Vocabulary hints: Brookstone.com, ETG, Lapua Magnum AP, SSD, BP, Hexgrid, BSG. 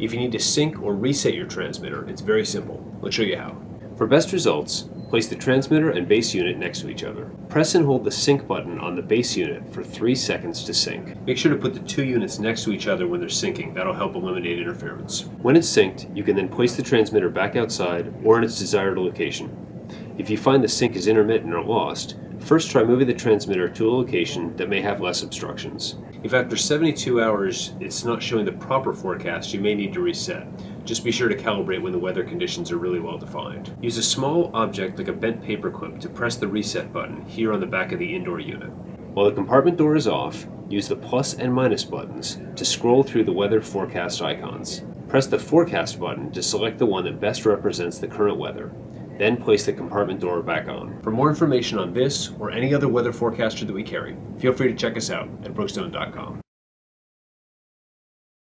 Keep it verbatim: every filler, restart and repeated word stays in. If you need to sync or reset your transmitter, it's very simple. Let's show you how. For best results, place the transmitter and base unit next to each other. Press and hold the sync button on the base unit for three seconds to sync. Make sure to put the two units next to each other when they're syncing. That'll help eliminate interference. When it's synced, you can then place the transmitter back outside or in its desired location. If you find the sync is intermittent or lost, first try moving the transmitter to a location that may have less obstructions. If after seventy-two hours it's not showing the proper forecast, you may need to reset. Just be sure to calibrate when the weather conditions are really well defined. Use a small object like a bent paper clip to press the reset button here on the back of the indoor unit. While the compartment door is off, use the plus and minus buttons to scroll through the weather forecast icons. Press the forecast button to select the one that best represents the current weather. Then place the compartment door back on. For more information on this or any other weather forecaster that we carry, feel free to check us out at Brookstone dot com.